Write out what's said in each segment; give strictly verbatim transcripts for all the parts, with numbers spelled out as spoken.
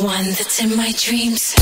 One that's in my dreams.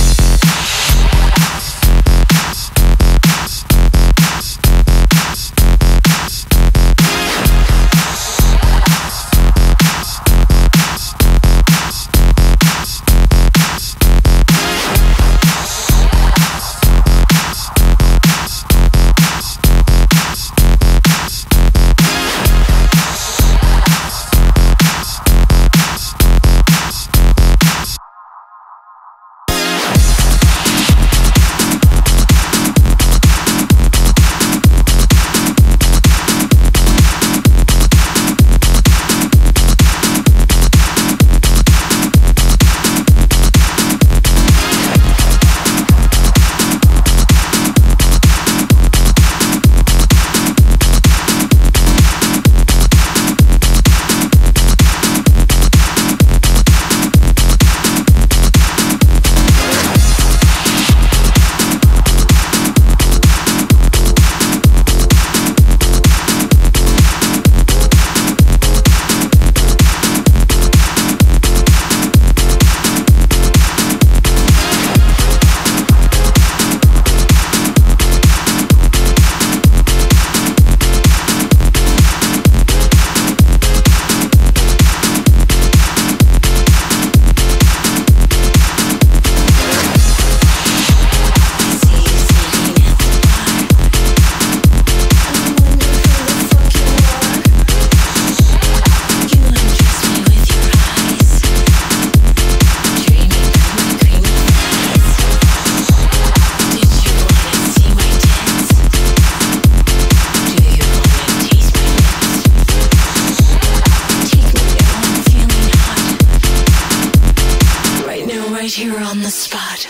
Right here on the spot.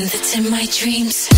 That's in my dreams.